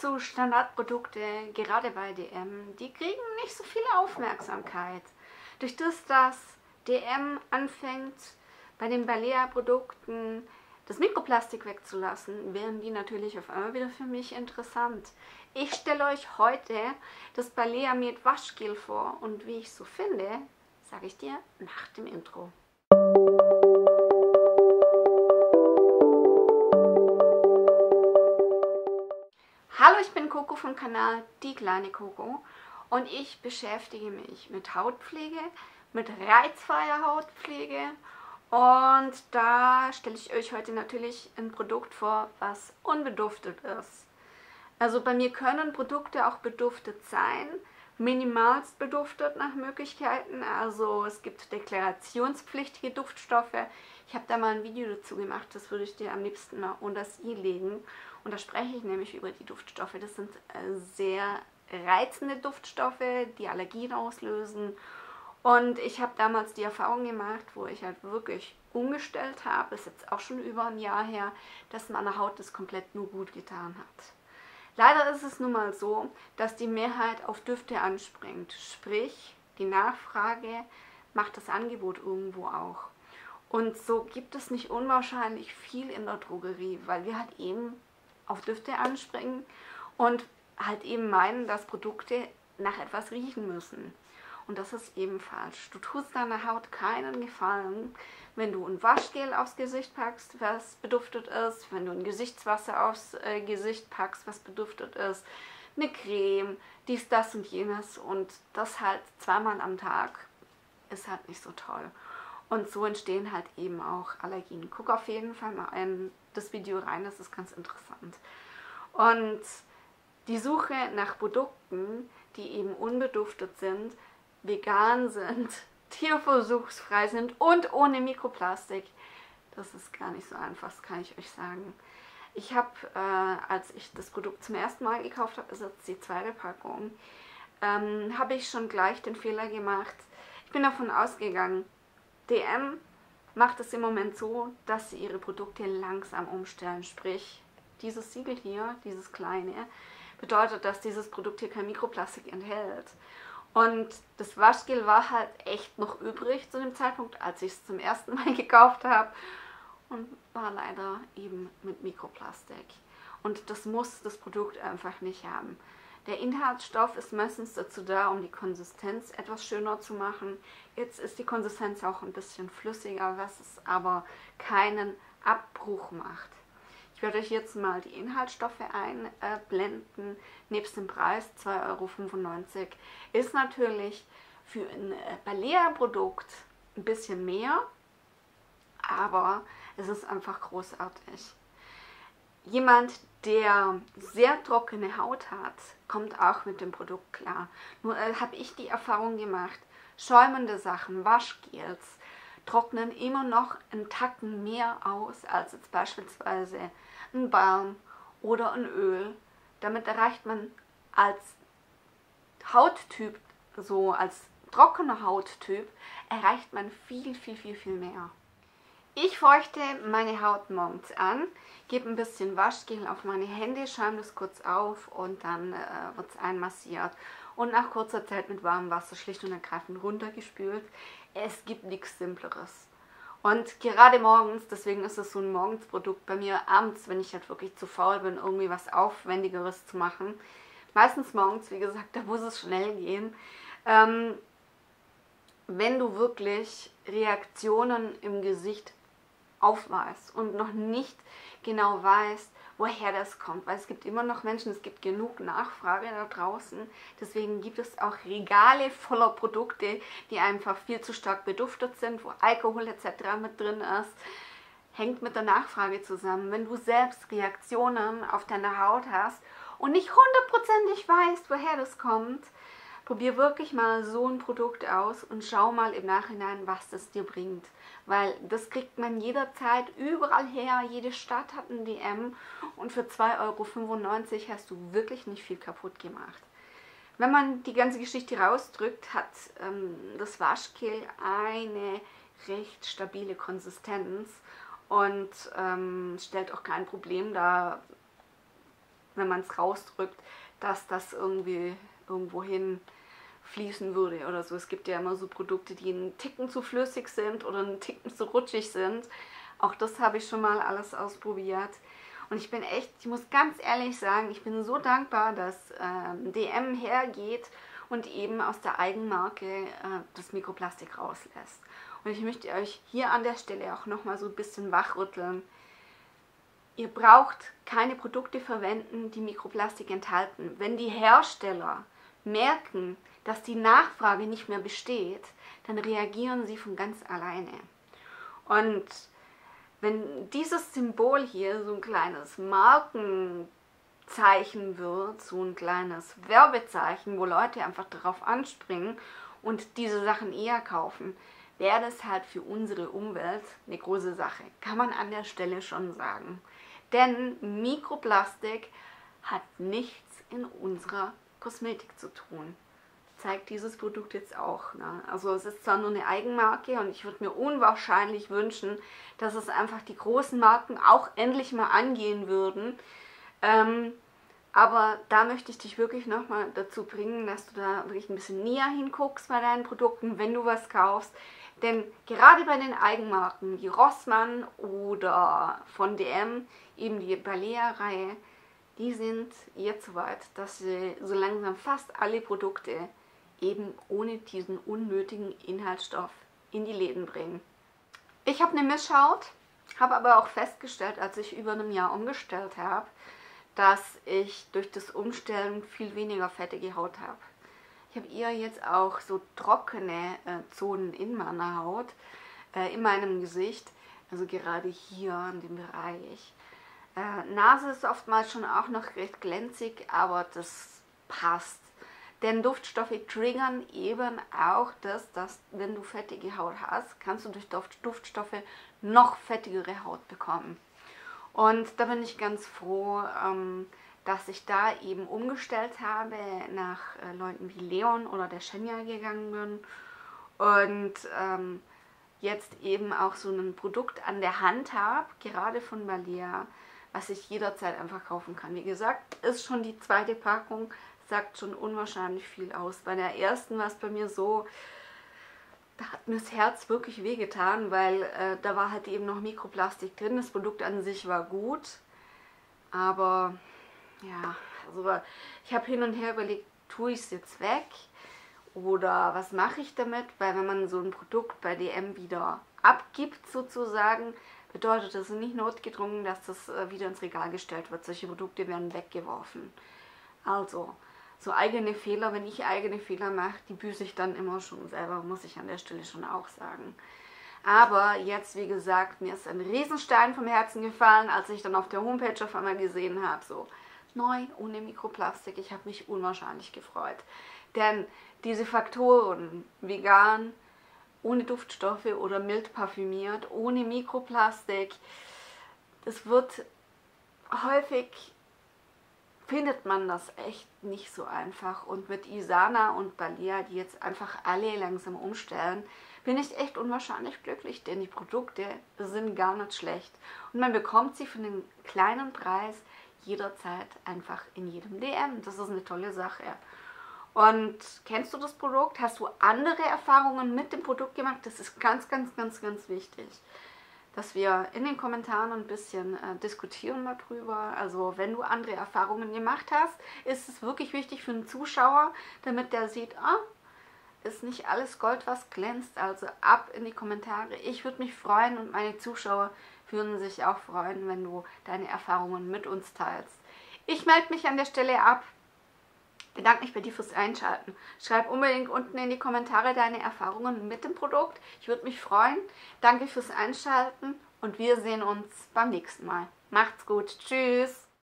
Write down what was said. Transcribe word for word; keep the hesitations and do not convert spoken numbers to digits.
zu Standardprodukten, gerade bei D M, die kriegen nicht so viel Aufmerksamkeit. Durch das, dass D M anfängt, bei den Balea-Produkten das Mikroplastik wegzulassen, wären die natürlich auf einmal wieder für mich interessant. Ich stelle euch heute das Balea mit Waschgel vor und wie ich es so finde, sage ich dir nach dem Intro. Hallo, ich bin Coco vom Kanal Die kleine Coco und ich beschäftige mich mit Hautpflege, mit reizfreier Hautpflege und da stelle ich euch heute natürlich ein Produkt vor, was unbeduftet ist. Also bei mir können Produkte auch beduftet sein, minimalst beduftet nach Möglichkeiten, also es gibt deklarationspflichtige Duftstoffe. Ich habe da mal ein Video dazu gemacht, das würde ich dir am liebsten mal unter das i legen. Und da spreche ich nämlich über die Duftstoffe. Das sind sehr reizende Duftstoffe, die Allergien auslösen. Und ich habe damals die Erfahrung gemacht, wo ich halt wirklich umgestellt habe, ist jetzt auch schon über ein Jahr her, dass meine Haut das komplett nur gut getan hat. Leider ist es nun mal so, dass die Mehrheit auf Düfte anspringt. Sprich, die Nachfrage macht das Angebot irgendwo auch. Und so gibt es nicht unwahrscheinlich viel in der Drogerie, weil wir halt eben auf Düfte anspringen und halt eben meinen, dass Produkte nach etwas riechen müssen. Und das ist eben falsch. Du tust deiner Haut keinen Gefallen, wenn du ein Waschgel aufs Gesicht packst, was beduftet ist, wenn du ein Gesichtswasser aufs äh, Gesicht packst, was beduftet ist, eine Creme, dies, das und jenes. Und das halt zweimal am Tag ist halt nicht so toll. Und so entstehen halt eben auch Allergien. Guck auf jeden Fall mal in das Video rein, das ist ganz interessant. Und die Suche nach Produkten, die eben unbeduftet sind, vegan sind, tierversuchsfrei sind und ohne Mikroplastik, das ist gar nicht so einfach, das kann ich euch sagen. Ich habe, äh, als ich das Produkt zum ersten Mal gekauft habe, ist jetzt die zweite Packung, ähm, habe ich schon gleich den Fehler gemacht. Ich bin davon ausgegangen, D M macht es im Moment so, dass sie ihre Produkte langsam umstellen. Sprich, dieses Siegel hier, dieses kleine, bedeutet, dass dieses Produkt hier kein Mikroplastik enthält. Und das Waschgel war halt echt noch übrig zu dem Zeitpunkt, als ich es zum ersten Mal gekauft habe. Und war leider eben mit Mikroplastik. Und das muss das Produkt einfach nicht haben. Der Inhaltsstoff ist meistens dazu da, um die Konsistenz etwas schöner zu machen. Jetzt ist die Konsistenz auch ein bisschen flüssiger, was es aber keinen Abbruch macht. Ich werde euch jetzt mal die Inhaltsstoffe einblenden. Nebst dem Preis zwei Euro fünfundneunzig ist natürlich für ein Balea-Produkt ein bisschen mehr, aber es ist einfach großartig. Jemand, der sehr trockene Haut hat, kommt auch mit dem Produkt klar. Nur äh, habe ich die Erfahrung gemacht, schäumende Sachen, Waschgels, trocknen immer noch einen Tacken mehr aus als jetzt beispielsweise ein Balm oder ein Öl. Damit erreicht man als Hauttyp, so als trockener Hauttyp, erreicht man viel, viel, viel, viel mehr. Ich feuchte meine Haut morgens an, gebe ein bisschen Waschgel auf meine Hände, schäume das kurz auf und dann äh, wird es einmassiert und nach kurzer Zeit mit warmem Wasser schlicht und ergreifend runtergespült. Es gibt nichts Simpleres. Und gerade morgens, deswegen ist es so ein Morgensprodukt bei mir, abends, wenn ich halt wirklich zu faul bin, irgendwie was Aufwendigeres zu machen, meistens morgens, wie gesagt, da muss es schnell gehen, ähm, wenn du wirklich Reaktionen im Gesicht aufweist und noch nicht genau weißt, woher das kommt, weil es gibt immer noch Menschen, es gibt genug Nachfrage da draußen, deswegen gibt es auch Regale voller Produkte, die einfach viel zu stark beduftet sind, wo Alkohol et cetera mit drin ist, hängt mit der Nachfrage zusammen. Wenn du selbst Reaktionen auf deine Haut hast und nicht hundertprozentig weißt, woher das kommt, probier wirklich mal so ein Produkt aus und schau mal im Nachhinein, was das dir bringt. Weil das kriegt man jederzeit überall her, jede Stadt hat ein D M und für zwei Euro fünfundneunzig hast du wirklich nicht viel kaputt gemacht. Wenn man die ganze Geschichte rausdrückt, hat ähm, das Waschgel eine recht stabile Konsistenz und ähm, stellt auch kein Problem dar, wenn man es rausdrückt, dass das irgendwie irgendwohin fließen würde oder so. Es gibt ja immer so Produkte, die einen Ticken zu flüssig sind oder einen Ticken zu rutschig sind. Auch das habe ich schon mal alles ausprobiert. Und ich bin echt, ich muss ganz ehrlich sagen, ich bin so dankbar, dass ähm, D M hergeht und eben aus der Eigenmarke äh, das Mikroplastik rauslässt. Und ich möchte euch hier an der Stelle auch nochmal so ein bisschen wachrütteln. Ihr braucht keine Produkte verwenden, die Mikroplastik enthalten. Wenn die Hersteller merken, dass die Nachfrage nicht mehr besteht, dann reagieren sie von ganz alleine. Und wenn dieses Symbol hier so ein kleines Markenzeichen wird, so ein kleines Werbezeichen, wo Leute einfach darauf anspringen und diese Sachen eher kaufen, wäre das halt für unsere Umwelt eine große Sache. Kann man an der Stelle schon sagen. Denn Mikroplastik hat nichts in unserer Kosmetik zu tun. Zeigt dieses Produkt jetzt auch. Ne? Also es ist zwar nur eine Eigenmarke und ich würde mir unwahrscheinlich wünschen, dass es einfach die großen Marken auch endlich mal angehen würden. Ähm, aber da möchte ich dich wirklich nochmal dazu bringen, dass du da wirklich ein bisschen näher hinguckst bei deinen Produkten, wenn du was kaufst. Denn gerade bei den Eigenmarken wie Rossmann oder von D M, eben die Balea-Reihe, die sind jetzt so weit, dass sie so langsam fast alle Produkte eben ohne diesen unnötigen Inhaltsstoff in die Läden bringen. Ich habe eine Mischhaut, habe aber auch festgestellt, als ich über einem Jahr umgestellt habe, dass ich durch das Umstellen viel weniger fettige Haut habe. Ich habe eher jetzt auch so trockene äh, Zonen in meiner Haut, äh, in meinem Gesicht, also gerade hier in dem Bereich. Äh, Nase ist oftmals schon auch noch recht glänzig, aber das passt. Denn Duftstoffe triggern eben auch das, dass wenn du fettige Haut hast, kannst du durch Duftstoffe noch fettigere Haut bekommen. Und da bin ich ganz froh, ähm, dass ich da eben umgestellt habe, nach äh, Leuten wie Leon oder der Shenya gegangen bin. Und ähm, jetzt eben auch so ein Produkt an der Hand habe, gerade von Balea, was ich jederzeit einfach kaufen kann. Wie gesagt, ist schon die zweite Packung. Sagt schon unwahrscheinlich viel aus. Bei der ersten war es bei mir so, da hat mir das Herz wirklich wehgetan, weil äh, da war halt eben noch Mikroplastik drin. Das Produkt an sich war gut, aber ja, also ich habe hin und her überlegt, tue ich es jetzt weg oder was mache ich damit? Weil wenn man so ein Produkt bei D M wieder abgibt sozusagen, bedeutet das nicht notgedrungen, dass das äh, wieder ins Regal gestellt wird. Solche Produkte werden weggeworfen. Also, so eigene Fehler, wenn ich eigene Fehler mache, die büße ich dann immer schon selber, muss ich an der Stelle schon auch sagen. Aber jetzt, wie gesagt, mir ist ein Riesenstein vom Herzen gefallen, als ich dann auf der Homepage auf einmal gesehen habe, so neu, ohne Mikroplastik. Ich habe mich unwahrscheinlich gefreut. Denn diese Faktoren, vegan, ohne Duftstoffe oder mild parfümiert, ohne Mikroplastik, das wird häufig... findet man das echt nicht so einfach. Und mit Isana und Balea, die jetzt einfach alle langsam umstellen, bin ich echt unwahrscheinlich glücklich, denn die Produkte sind gar nicht schlecht. Und man bekommt sie für einen kleinen Preis jederzeit einfach in jedem D M. Das ist eine tolle Sache. Und kennst du das Produkt? Hast du andere Erfahrungen mit dem Produkt gemacht? Das ist ganz, ganz, ganz, ganz wichtig, dass wir in den Kommentaren ein bisschen äh, diskutieren darüber. Also wenn du andere Erfahrungen gemacht hast, ist es wirklich wichtig für einen Zuschauer, damit der sieht, ah, ist nicht alles Gold, was glänzt. Also ab in die Kommentare. Ich würde mich freuen und meine Zuschauer würden sich auch freuen, wenn du deine Erfahrungen mit uns teilst. Ich melde mich an der Stelle ab. Bedanke mich bei dir fürs Einschalten. Schreib unbedingt unten in die Kommentare deine Erfahrungen mit dem Produkt. Ich würde mich freuen. Danke fürs Einschalten und wir sehen uns beim nächsten Mal. Macht's gut. Tschüss.